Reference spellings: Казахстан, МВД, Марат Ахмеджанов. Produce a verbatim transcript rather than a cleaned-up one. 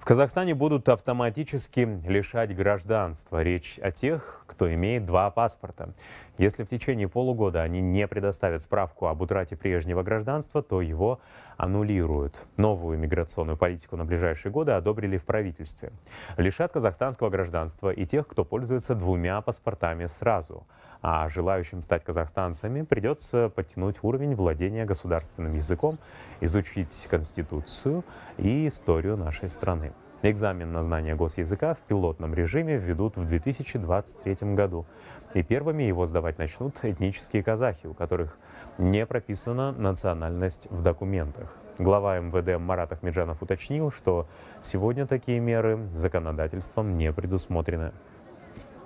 В Казахстане будут автоматически лишать гражданства. Речь о тех, кто имеет два паспорта. Если в течение полугода они не предоставят справку об утрате прежнего гражданства, то его аннулируют. Новую миграционную политику на ближайшие годы одобрили в правительстве. Лишат казахстанского гражданства и тех, кто пользуется двумя паспортами сразу. А желающим стать казахстанцами придется подтянуть уровень владения государственным языком, изучить Конституцию и историю нашей страны. Экзамен на знание госязыка в пилотном режиме введут в две тысячи двадцать третьем году. И первыми его сдавать начнут этнические казахи, у которых не прописана национальность в документах. Глава МВД Марат Ахмеджанов уточнил, что сегодня такие меры законодательством не предусмотрены.